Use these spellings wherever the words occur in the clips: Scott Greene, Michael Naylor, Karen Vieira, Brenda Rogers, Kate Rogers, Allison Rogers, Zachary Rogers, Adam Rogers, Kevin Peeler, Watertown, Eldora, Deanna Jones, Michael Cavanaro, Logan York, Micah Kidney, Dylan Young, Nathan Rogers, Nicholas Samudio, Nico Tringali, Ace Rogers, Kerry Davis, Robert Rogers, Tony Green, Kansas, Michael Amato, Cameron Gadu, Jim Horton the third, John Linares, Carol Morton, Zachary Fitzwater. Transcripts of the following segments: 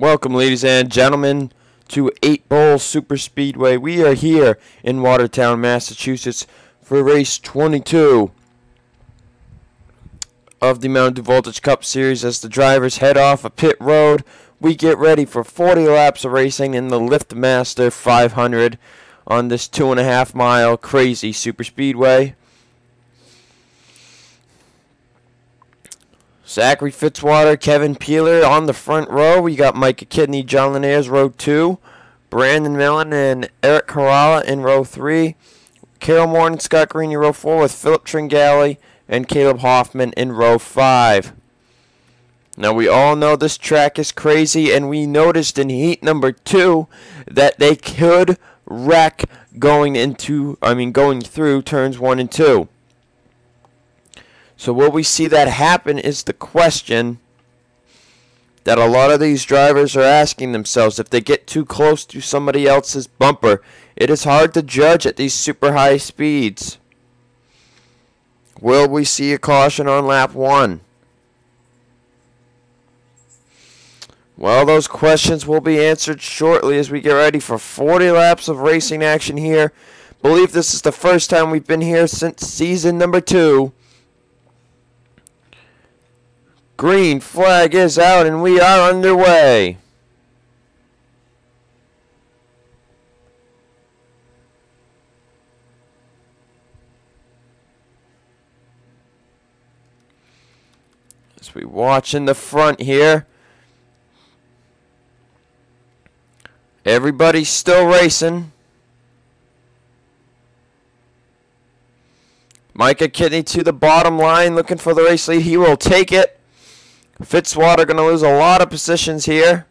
Welcome, ladies and gentlemen, to 8 Bowl Super Speedway. We are here in Watertown, Massachusetts for race 22 of the Mountain Dew Voltage Cup Series. As the drivers head off a pit road, we get ready for 40 laps of racing in the LiftMaster 500 on this 2.5 mile crazy super speedway. Zachary Fitzwater, Kevin Peeler on the front row. We got Micah Kidney, John Linares, row 2. Brandon Mellon and Eric Carala in row 3. Carol Morton, Scott Green in row 4 with Philip Tringali and Caleb Hoffman in row 5. Now, we all know this track is crazy, and we noticed in heat number 2 that they could wreck going through turns 1 and 2. So what we see that happen is the question that a lot of these drivers are asking themselves. If they get too close to somebody else's bumper, it is hard to judge at these super high speeds. Will we see a caution on lap 1? Well, those questions will be answered shortly as we get ready for 40 laps of racing action here. I believe this is the first time we've been here since season number 2. Green flag is out and we are underway. As we watch in the front here, everybody's still racing. Micah Kidney to the bottom line, looking for the race lead. He will take it. Fitzwater going to lose a lot of positions here.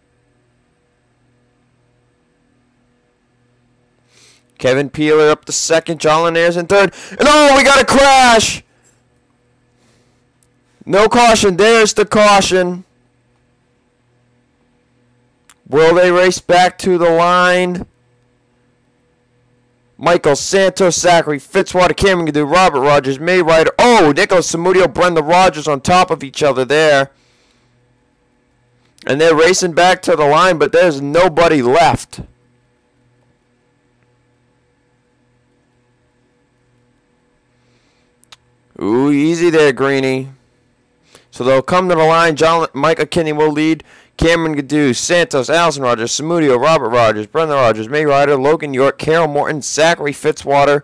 Kevin Peeler up to second. John Linares in third. And oh, we got a crash! No caution. There's the caution. Will they race back to the line? Michael Santos, Zachary Fitzwater, Cameron Gadu, Robert Rogers, May Ryder. Oh, Nicholas Samudio, Brenda Rogers on top of each other there. And they're racing back to the line, but there's nobody left. Ooh, easy there, Greeny. So they'll come to the line. Micah Kidney will lead. Cameron Gadu, Santos, Allison Rogers, Samudio, Robert Rogers, Brenda Rogers, May Ryder, Logan York, Carol Morton, Zachary Fitzwater,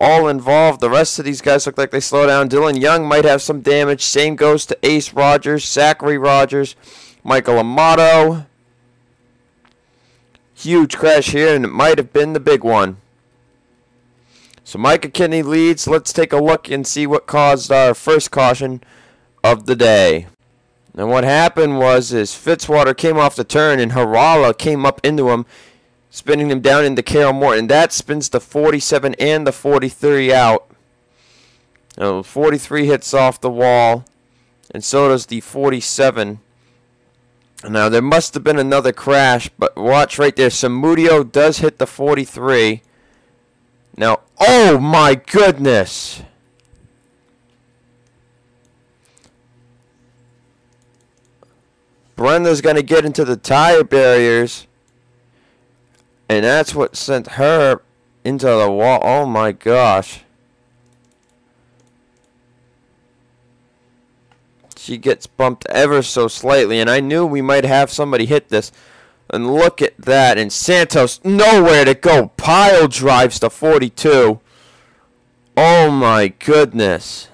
all involved. The rest of these guys look like they slow down. Dylan Young might have some damage. Same goes to Ace Rogers, Zachary Rogers, Michael Amato. Huge crash here, and it might have been the big one. So Micah Kidney leads. Let's take a look and see what caused our first caution of the day. And what happened was Fitzwater came off the turn and Harala came up into him, spinning him down into Carol Morton. That spins the 47 and the 43 out. Now, 43 hits off the wall, and so does the 47. Now, there must have been another crash, but watch right there. Samudio does hit the 43. Now, oh my goodness! Brenda's going to get into the tire barriers, and that's what sent her into the wall. Oh my gosh. She gets bumped ever so slightly, and I knew we might have somebody hit this. And look at that, and Santos nowhere to go. Pile drives to 42. Oh my goodness.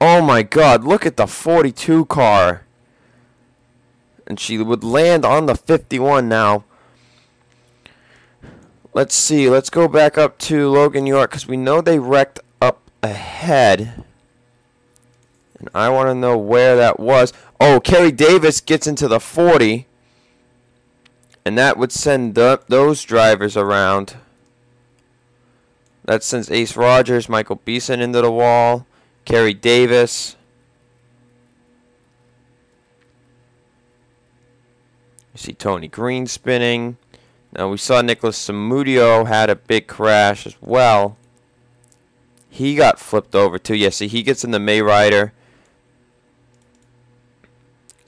Oh my God, look at the 42 car. And she would land on the 51 now. Let's see, let's go back up to Logan York because we know they wrecked up ahead. And I want to know where that was. Oh, Kerry Davis gets into the 40. And that would send those drivers around. That sends Ace Rogers, Michael Beeson into the wall. Kerry Davis. You see Tony Green spinning. Now we saw Nicholas Samudio had a big crash as well. He got flipped over, too. Yeah, see, he gets in the May Ryder.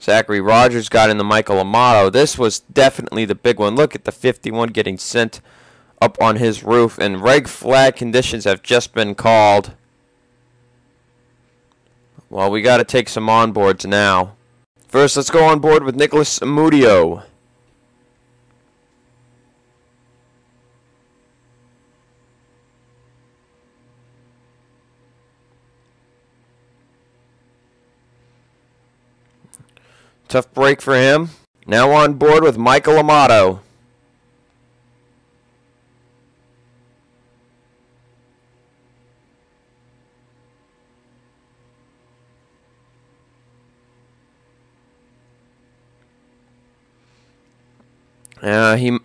Zachary Rogers got in the Michael Amato. This was definitely the big one. Look at the 51 getting sent up on his roof. And red flag conditions have just been called. Well, we got to take some onboards now. First, let's go on board with Nicholas Samudio. Tough break for him. Now on board with Michael Amato.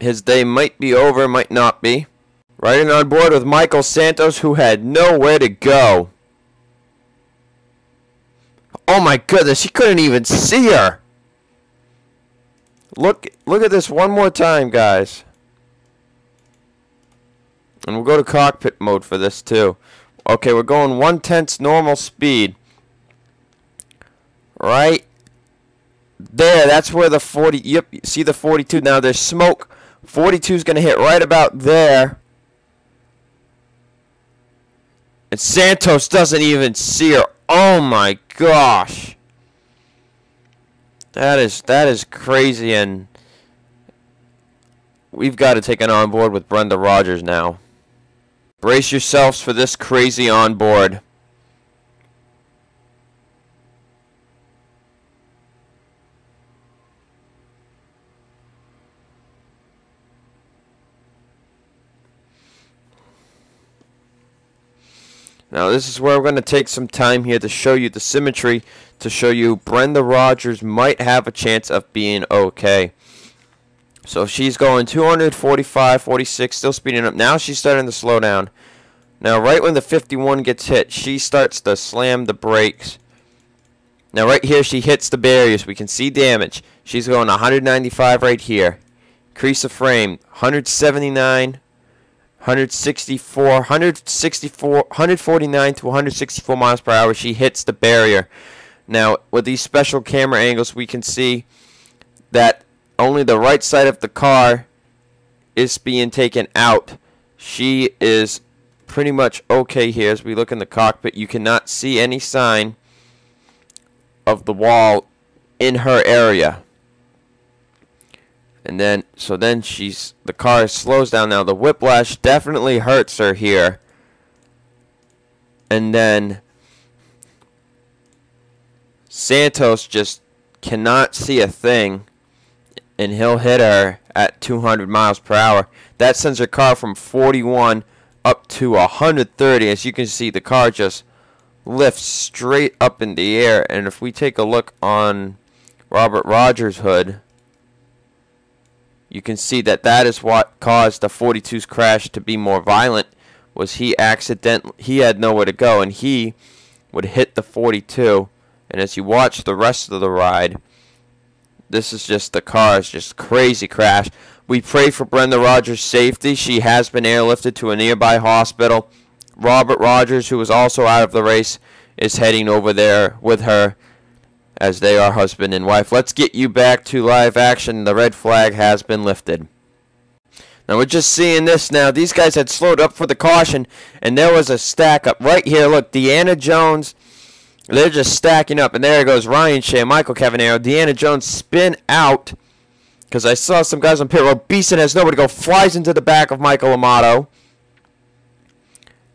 His day might be over, might not be. Riding on board with Michael Santos, who had nowhere to go. Oh my goodness, he couldn't even see her. Look at this one more time, guys. And we'll go to cockpit mode for this, too. Okay, we're going 1/10 normal speed. Right there, that's where the 40, yep, see the 42. Now there's smoke. 42 is going to hit right about there. And Santos doesn't even see her. Oh, my gosh. That is crazy, and we've got to take an onboard with Brenda Rogers now. Brace yourselves for this crazy onboard. Now this is where we're going to take some time here to show you the symmetry, to show you Brenda Rogers might have a chance of being okay. So she's going 245, 46, still speeding up. Now she's starting to slow down. Now right when the 51 gets hit, she starts to slam the brakes. Now right here she hits the barriers. We can see damage. She's going 195 right here. Crease of frame, 179. 149 to 164 miles per hour. She hits the barrier. Now, with these special camera angles, we can see that only the right side of the car is being taken out. She is pretty much okay here. As we look in the cockpit, you cannot see any sign of the wall in her area. And then, so then the car slows down. Now the whiplash definitely hurts her here. And then Santos just cannot see a thing. And he'll hit her at 200 miles per hour. That sends her car from 41 up to 130. As you can see, the car just lifts straight up in the air. And if we take a look on Robert Rogers' hood, you can see that that is what caused the 42's crash to be more violent, was he had nowhere to go, and he would hit the 42. And as you watch the rest of the ride, this is just, the car is just crazy crash. We pray for Brenda Rogers' safety. She has been airlifted to a nearby hospital. Robert Rogers, who was also out of the race, is heading over there with her, as they are husband and wife. Let's get you back to live action. The red flag has been lifted. Now we're just seeing this now. These guys had slowed up for the caution, and there was a stack up right here. Look, Deanna Jones, they're just stacking up, and there goes Ryan Shea, Michael Cavanaro, Deanna Jones spin out, because I saw some guys on pit road. Beeson has nowhere to go, flies into the back of Michael Amato,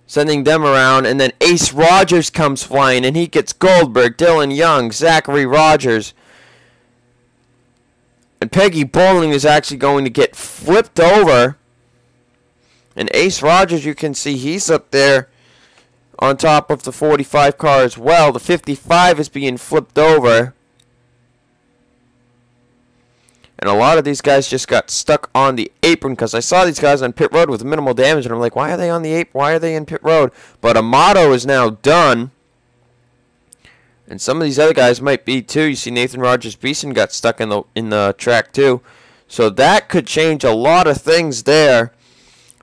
sending them around, and then Ace Rogers comes flying, and he gets Goldberg, Dylan Young, Zachary Rogers. And Peggy Bowling is actually going to get flipped over. And Ace Rogers, you can see he's up there on top of the 45 car as well. The 55 is being flipped over. And a lot of these guys just got stuck on the apron, because I saw these guys on pit road with minimal damage, and I'm like, why are they on the apron? Why are they in pit road? But Amato is now done. And some of these other guys might be too. You see Nathan Rogers Beeson got stuck in the track too. So that could change a lot of things there.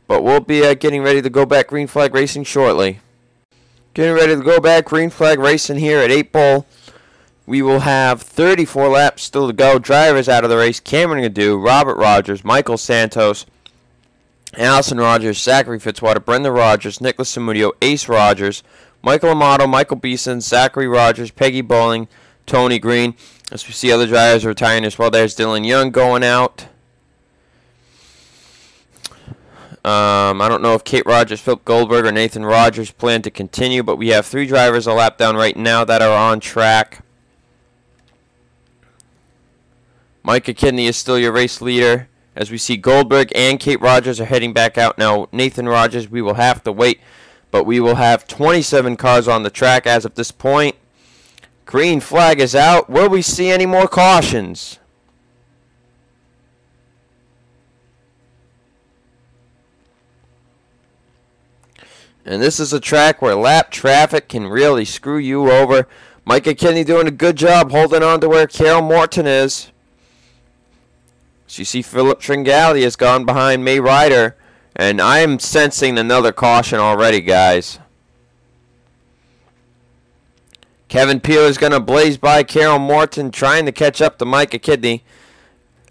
But we'll be getting ready to go back green flag racing shortly. Getting ready to go back. Green flag racing here at 8-pole. We will have 34 laps still to go. Drivers out of the race. Cameron Gadu, Robert Rogers, Michael Santos, Allison Rogers, Zachary Fitzwater, Brenda Rogers, Nicholas Samudio, Ace Rogers, Michael Amato, Michael Beeson, Zachary Rogers, Peggy Bowling, Tony Green. As we see, other drivers retiring as well. There's Dylan Young going out. I don't know if Kate Rogers, Philip Goldberg, or Nathan Rogers plan to continue, but we have three drivers a lap down right now that are on track. Micah Kidney is still your race leader. As we see, Goldberg and Kate Rogers are heading back out now. Nathan Rogers, we will have to wait, but we will have 27 cars on the track as of this point. Green flag is out. Will we see any more cautions? And this is a track where lap traffic can really screw you over. Micah Kidney doing a good job holding on to where Carol Morton is. So you see Philip Tringali has gone behind May Ryder. And I am sensing another caution already, guys. Kevin Peeler is going to blaze by Carol Morton, trying to catch up to Micah Kidney.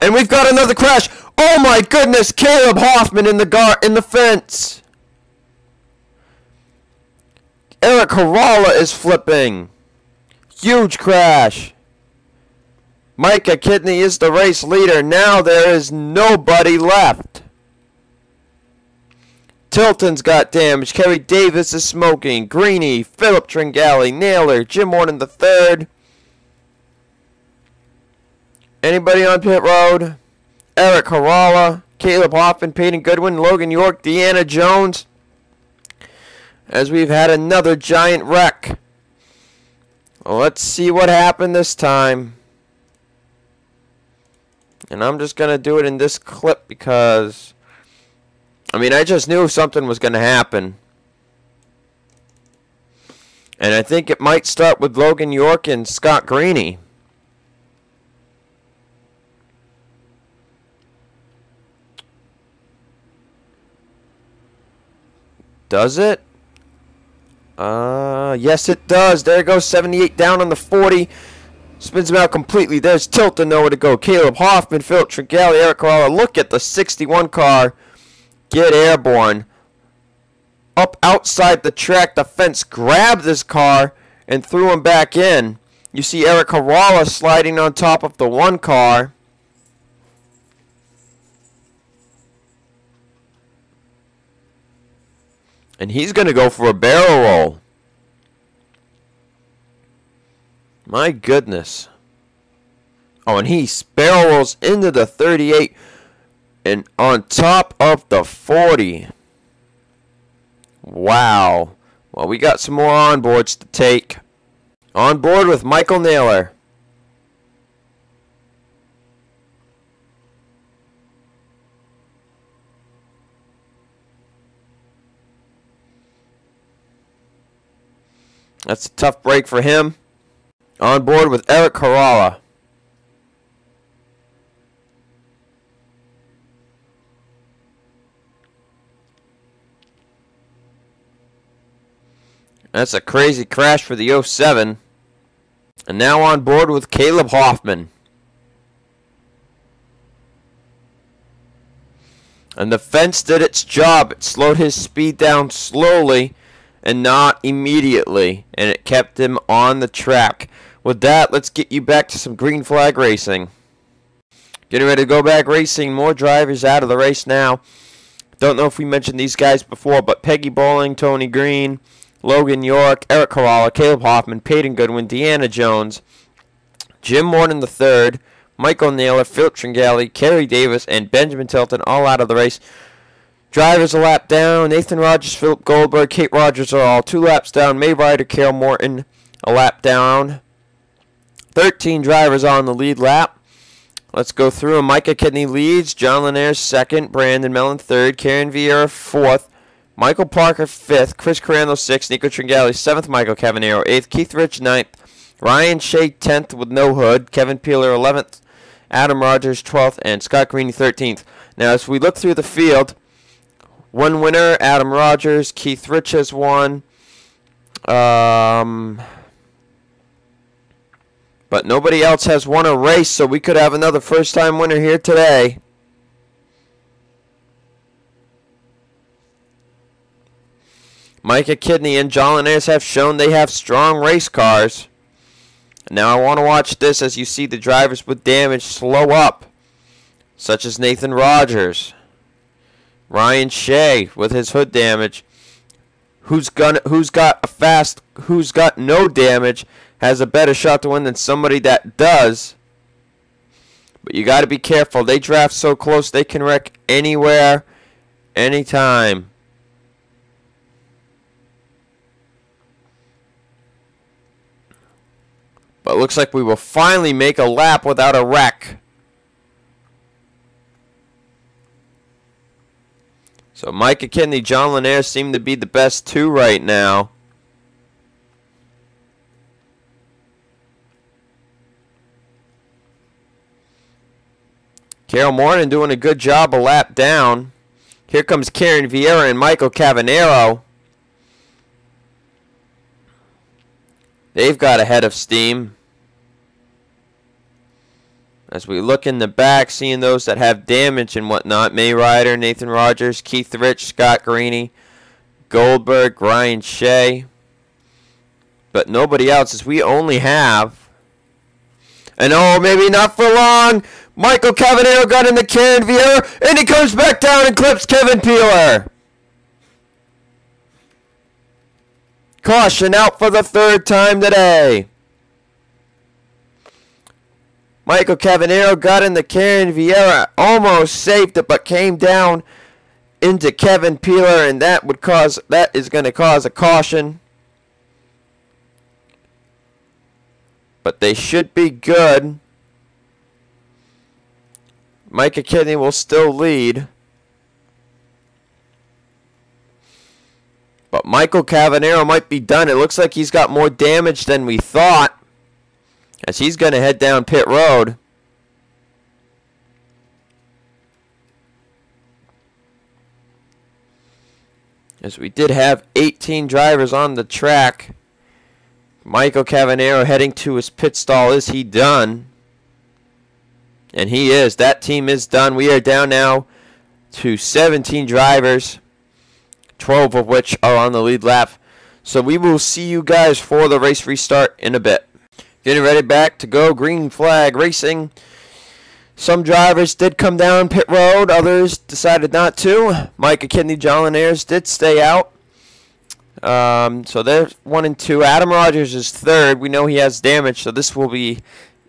And we've got another crash. Oh, my goodness. Caleb Hoffman in the fence. Eric Carala is flipping. Huge crash. Micah Kidney is the race leader. Now there is nobody left. Tilton's got damage. Kerry Davis is smoking. Greeny, Philip Tringali, Naylor, Jim Morton the third. Anybody on pit road? Eric Carala, Caleb Hoffman, Peyton Goodwin, Logan York, Deanna Jones. As we've had another giant wreck. Well, let's see what happened this time. And I'm just going to do it in this clip because, I mean, I just knew something was going to happen. And I think it might start with Logan York and Scott Green. Does it? Yes it does. There goes 78 down on the 40. Spins him out completely. There's Tilton nowhere to go. Caleb Hoffman, Philip Tringali, Eric Carala. Look at the 61 car get airborne. Up outside the track, the fence grabbed this car and threw him back in. You see Eric Carala sliding on top of the one car. And he's going to go for a barrel roll. My goodness. Oh, and he barrel rolls into the 38 and on top of the 40. Wow. Well, we got some more onboards to take. On board with Michael Naylor. That's a tough break for him. On board with Eric Carala. That's a crazy crash for the 07. And now on board with Caleb Hoffman. And the fence did its job. It slowed his speed down slowly and not immediately, and it kept him on the track. With that, let's get you back to some green flag racing. Getting ready to go back racing. More drivers out of the race now. Don't know if we mentioned these guys before, but Peggy Bowling, Tony Green, Logan York, Eric Carala, Caleb Hoffman, Peyton Goodwin, Deanna Jones, Jim Morton III, Michael Naylor, Philip Tringali, Kerry Davis, and Benjamin Tilton all out of the race. Drivers a lap down. Nathan Rogers, Philip Goldberg, Kate Rogers are all 2 laps down. May Ryder, Carol Morton a lap down. 13 drivers on the lead lap. Let's go through. Micah Kidney leads. John Linares second. Brandon Mellon third. Karen Vieira fourth. Michael Parker fifth. Chris Carando sixth. Nico Tringali seventh. Michael Cavanaro eighth. Keith Rich ninth. Ryan Shea 10th with no hood. Kevin Peeler 11th. Adam Rogers 12th. And Scott Green 13th. Now as we look through the field, one winner, Adam Rogers. Keith Rich has won. But nobody else has won a race, so we could have another first-time winner here today. Micah Kidney and John Linares have shown they have strong race cars. Now I want to watch this as you see the drivers with damage slow up, such as Nathan Rogers, Ryan Shea with his hood damage. Who's got no damage has a better shot to win than somebody that does. But you got to be careful. They draft so close they can wreck anywhere, anytime. But it looks like we will finally make a lap without a wreck. So Micah Kidney, John Linares seem to be the best two right now. Carol Morton doing a good job a lap down. Here comes Karen Vieira and Michael Cavanaro. They've got a head of steam. As we look in the back, seeing those that have damage and whatnot, May Ryder, Nathan Rogers, Keith Rich, Scott Green, Goldberg, Ryan Shea. But nobody else, as we only have. And oh, maybe not for long. Michael Cavanaro got in the Karen Vieira, and he comes back down and clips Kevin Peeler. Caution out for the third time today. Michael Cavanaro got in the Karen Vieira, almost saved it, but came down into Kevin Peeler, and that is going to cause a caution. But they should be good. Micah Kidney will still lead. But Michael Cavanaro might be done. It looks like he's got more damage than we thought, as he's going to head down pit road. As we did have 18 drivers on the track. Michael Cavanaro heading to his pit stall. Is he done? And he is. That team is done. We are down now to 17 drivers. 12 of which are on the lead lap. So we will see you guys for the race restart in a bit. Getting ready back to go. Green flag racing. Some drivers did come down pit road. Others decided not to. Micah Kidney, John Linares did stay out. So they're 1 and 2. Adam Rogers is third. We know he has damage, so this will be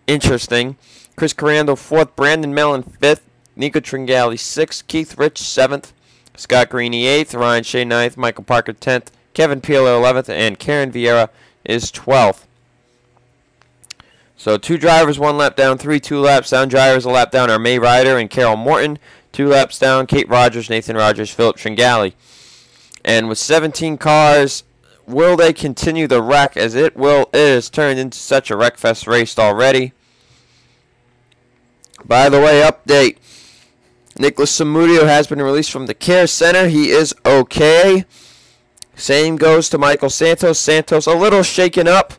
interesting. Chris Carando fourth. Brandon Mellon fifth. Nico Tringali sixth. Keith Rich seventh. Scott Greene 8th, Ryan Shea 9th, Michael Parker 10th, Kevin Peeler 11th, and Karen Vieira is 12th. So two drivers, one lap down, two laps down. Drivers a lap down are May Ryder and Carol Morton. Two laps down, Kate Rogers, Nathan Rogers, Philip Tringali. And with 17 cars, will they continue the wreck, as it has turned into such a wreckfest race already? By the way, update. Nicholas Samudio has been released from the care center. He is okay. Same goes to Michael Santos. Santos a little shaken up,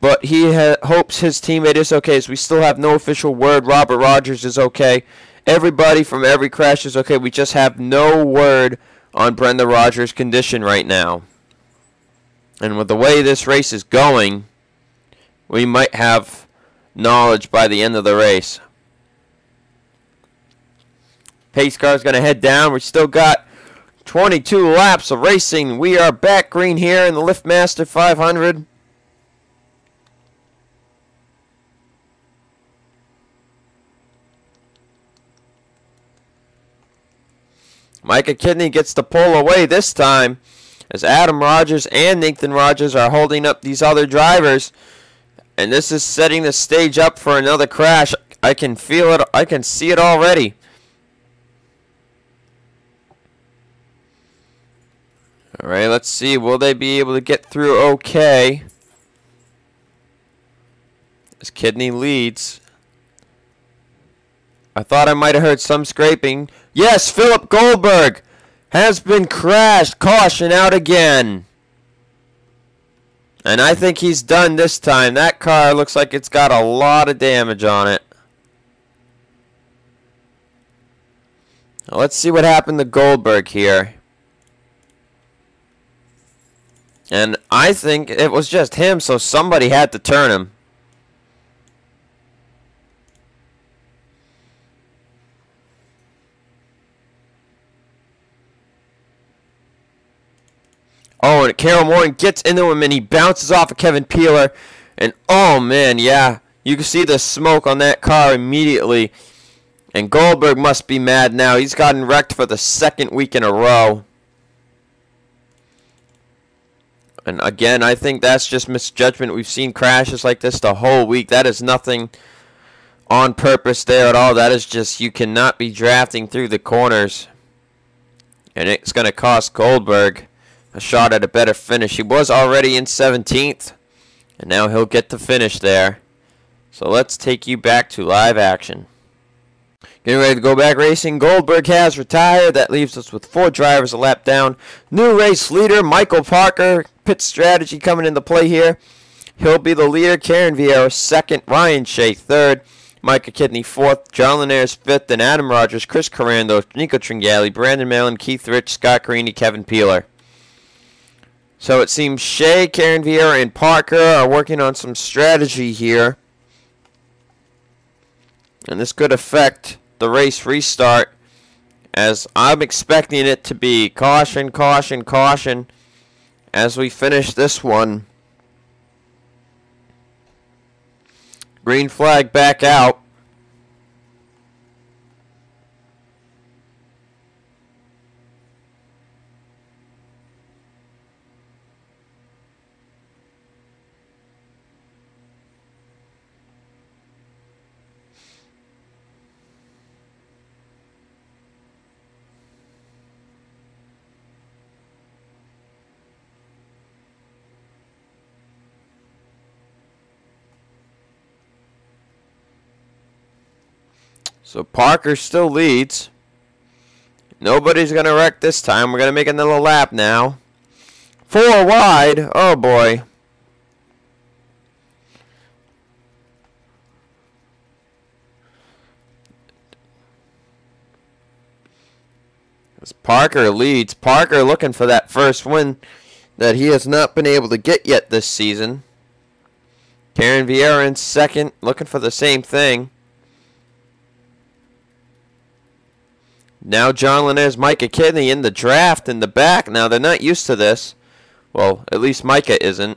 but he hopes his teammate is okay, as we still have no official word. Robert Rogers is okay. Everybody from every crash is okay. We just have no word on Brenda Rogers' condition right now. And with the way this race is going, we might have knowledge by the end of the race. Pace car is going to head down. We still got 22 laps of racing. We are back green here in the LiftMaster 500. Micah Kidney gets the pole away this time, as Adam Rogers and Nathan Rogers are holding up these other drivers. And this is setting the stage up for another crash. I can feel it. I can see it already. All right, let's see. Will they be able to get through okay? As Kidney leads. I thought I might have heard some scraping. Yes, Philip Goldberg has been crashed. Caution out again. And I think he's done this time. That car looks like it's got a lot of damage on it. Now let's see what happened to Goldberg here. And I think it was just him, so somebody had to turn him. Oh, and Carol Morton gets into him, and he bounces off of Kevin Peeler. And, oh, man, yeah. You can see the smoke on that car immediately. And Goldberg must be mad now. He's gotten wrecked for the second week in a row. And, again, I think that's just misjudgment. We've seen crashes like this the whole week. That is nothing on purpose there at all. That is just you cannot be drafting through the corners. And it's going to cost Goldberg a shot at a better finish. He was already in 17th, and now he'll get the finish there. So let's take you back to live action. Getting ready to go back racing. Goldberg has retired. That leaves us with four drivers a lap down. New race leader, Michael Parker. Pit strategy coming into play here. He'll be the leader. Karen Vieira second. Ryan Shea third. Micah Kidney fourth. John Linares fifth. And Adam Rogers, Chris Carando, Nicholas Tringali, Brandon Mellon, Keith Rich, Scott Green, and Kevin Peeler. So it seems Shea, Karen Vieira, and Parker are working on some strategy here. And this could affect the race restart, as I'm expecting it to be caution, caution, caution as we finish this one. Green flag back out. So Parker still leads. Nobody's going to wreck this time. We're going to make another lap now. Four wide. Oh, boy. As Parker leads. Parker looking for that first win that he has not been able to get yet this season. Karen Vieira in second, looking for the same thing. Now John Linares, Micah Kidney in the draft in the back. Now they're not used to this. Well, at least Micah isn't.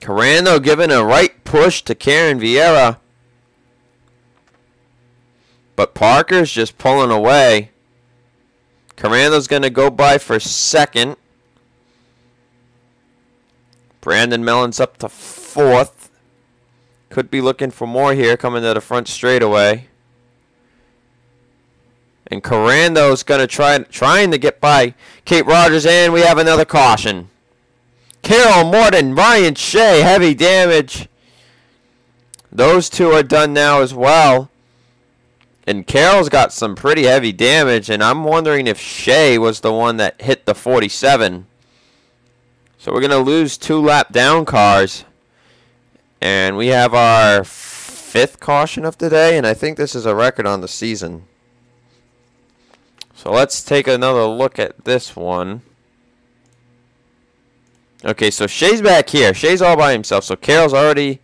Carando giving a right push to Karen Vieira. But Parker's just pulling away. Carando's going to go by for second. Brandon Mellon's up to fourth. Could be looking for more here coming to the front straightaway. And Carando's going to trying to get by Kate Rogers, and we have another caution. Carol Morton, Ryan Shea, heavy damage. Those two are done now as well. And Carol's got some pretty heavy damage, and I'm wondering if Shea was the one that hit the 47. So we're going to lose two lap down cars. And we have our fifth caution of the day, and I think this is a record on the season. So let's take another look at this one. Okay, so Shea's back here. Shea's all by himself, so Carol's already...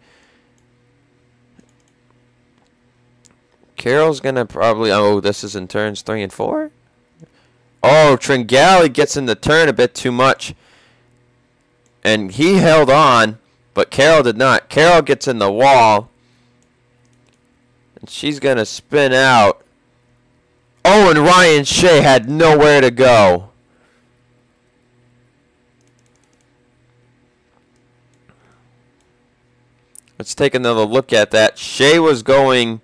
Carol's going to probably... Oh, this is in turns 3 and 4? Oh, Tringali gets in the turn a bit too much. And he held on, but Carol did not. Carol gets in the wall. And she's going to spin out. Oh, and Ryan Shea had nowhere to go. Let's take another look at that. Shea was going...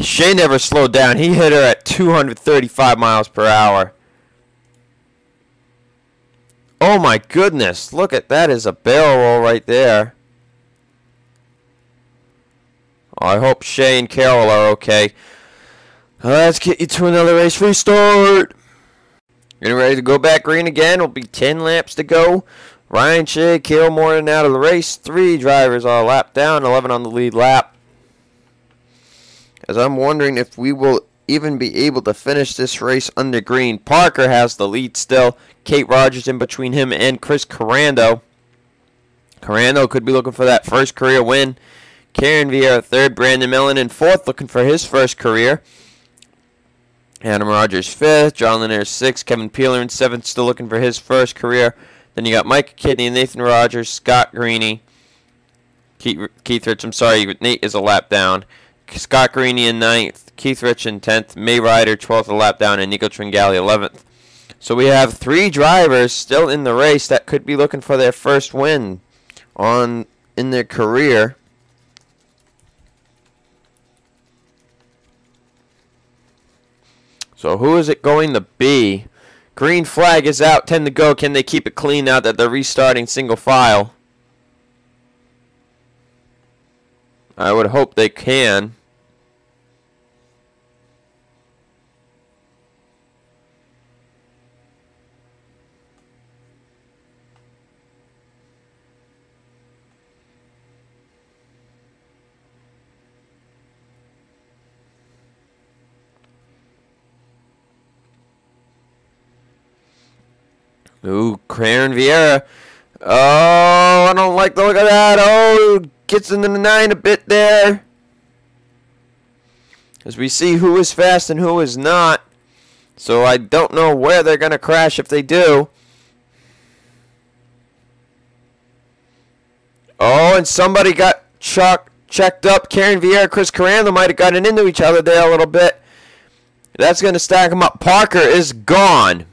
Shea never slowed down. He hit her at 235 miles per hour. Oh my goodness. Look at that, is a barrel roll right there. I hope Shea and Carol are okay. Let's get you to another race restart. Getting ready to go back green again. It'll be 10 laps to go. Ryan Shea, Carol Morton out of the race. 3 drivers are lapped down, 11 on the lead lap. As I'm wondering if we will even be able to finish this race under green. Parker has the lead still. Kate Rogers in between him and Chris Carando. Carando could be looking for that first career win. Karen Vieira third, Brandon Mellon in fourth, looking for his first career. Adam Rogers fifth, John Linares sixth, Kevin Peeler in seventh, still looking for his first career. Then you got Micah Kidney, Nathan Rogers, Scott Green, Keith Rich. I'm sorry, Nate is a lap down. Scott Green in ninth, Keith Rich in 10th, May Ryder 12th a lap down, and Michael Tringali 11th. So we have 3 drivers still in the race that could be looking for their first win in their career. So who is it going to be? Green flag is out, 10 to go. Can they keep it clean now that they're restarting single file? I would hope they can. Ooh, Karen Vieira. Oh, I don't like the look of that. Oh, gets into the 9 a bit there. As we see who is fast and who is not. So I don't know where they're going to crash if they do. Oh, and somebody got checked up. Karen Vieira, Chris Carando might have gotten into each other there a little bit. That's going to stack them up. Parker is gone.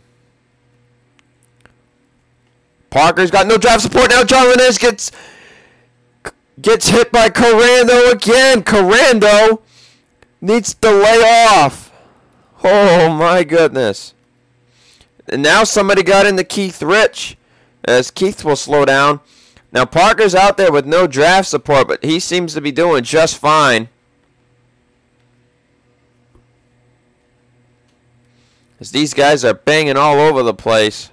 Parker's got no drive support now. John Linares gets hit by Carando again. Carando needs to lay off. Oh my goodness. And now somebody got into Keith Rich, as Keith will slow down. Now Parker's out there with no draft support, but he seems to be doing just fine. As these guys are banging all over the place.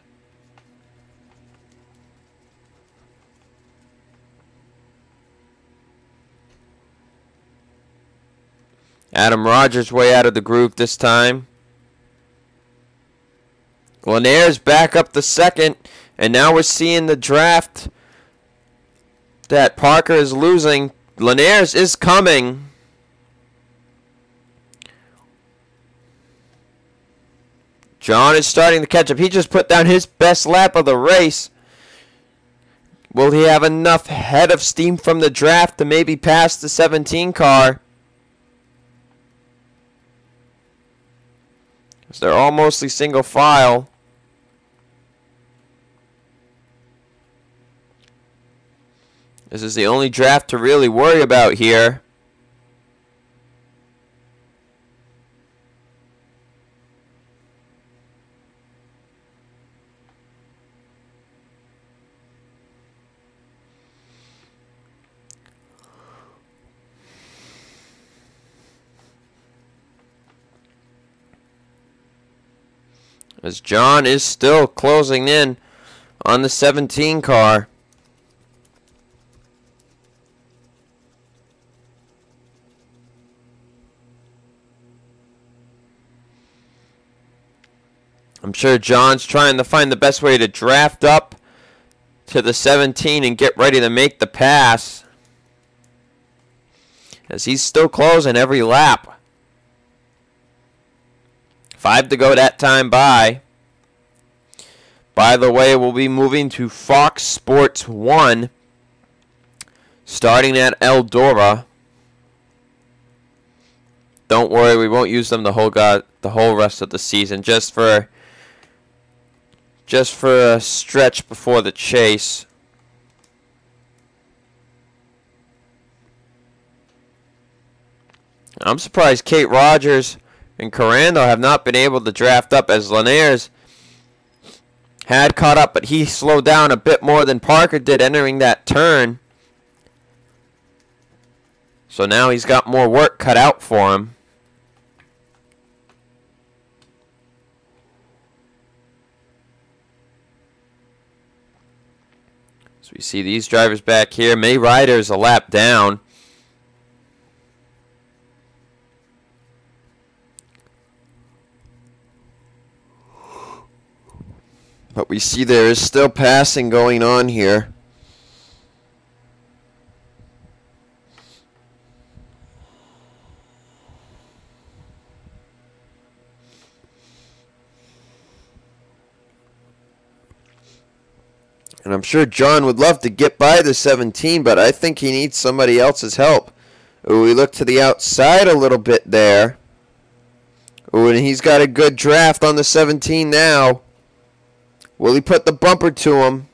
Adam Rogers way out of the groove this time. Linares back up to second. And now we're seeing the draft that Parker is losing. Linares is coming. John is starting to catch up. He just put down his best lap of the race. Will he have enough head of steam from the draft to maybe pass the 17 car? So they're all mostly single file. This is the only draft to really worry about here. As John is still closing in on the 17 car. I'm sure John's trying to find the best way to draft up to the 17 and get ready to make the pass, as he's still closing every lap. 5 to go that time by. By the way, we'll be moving to Fox Sports 1, starting at Eldora. Don't worry, we won't use them the whole rest of the season, just for a stretch before the chase. I'm surprised Kate Rogers and Carando have not been able to draft up, as Linares had caught up, but he slowed down a bit more than Parker did entering that turn. So now he's got more work cut out for him. So you see these drivers back here. May Ryder's a lap down. But we see there is still passing going on here. And I'm sure John would love to get by the 17, but I think he needs somebody else's help. Ooh, we look to the outside a little bit there. Ooh, and he's got a good draft on the 17 now. Will he put the bumper to him?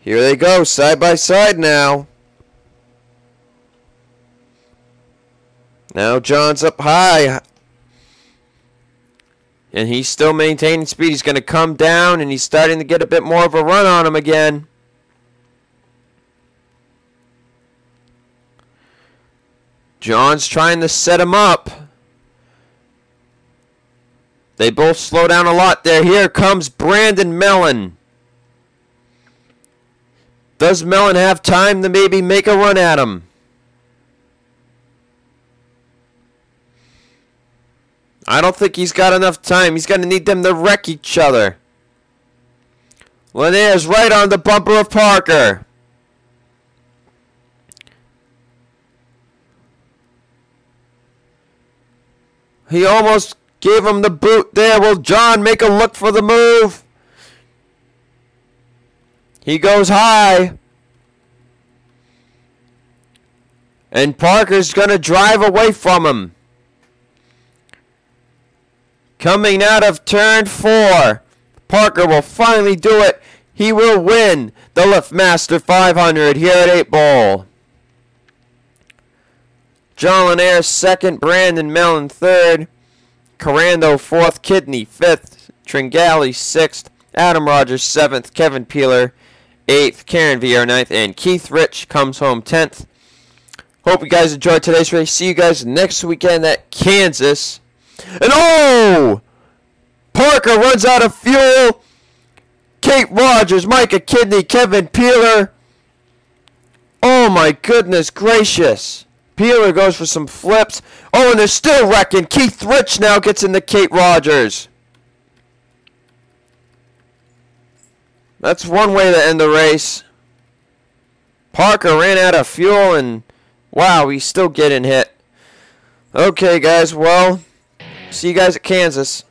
Here they go, side by side now. Now John's up high. And he's still maintaining speed. He's going to come down, and he's starting to get a bit more of a run on him again. John's trying to set him up. They both slow down a lot there. Here comes Brandon Mellon. Does Mellon have time to maybe make a run at him? I don't think he's got enough time. He's going to need them to wreck each other. Linares right on the bumper of Parker. He almost gave him the boot there. Will John make a look for the move? He goes high. And Parker's going to drive away from him. Coming out of turn 4. Parker will finally do it. He will win the LeFmaster 500 here at 8 Ball. John Linares second. Brandon Mellon third. Carando 4th, Kidney 5th, Tringali 6th, Adam Rogers 7th, Kevin Peeler 8th, Karen Vieira 9th, and Keith Rich comes home 10th. Hope you guys enjoyed today's race. See you guys next weekend at Kansas. And oh! Parker runs out of fuel. Kate Rogers, Micah Kidney, Kevin Peeler. Oh my goodness gracious. Peeler goes for some flips. Oh, and they're still wrecking. Keith Rich now gets into Kate Rogers. That's one way to end the race. Parker ran out of fuel, and wow, he's still getting hit. Okay, guys, well, see you guys at Kansas.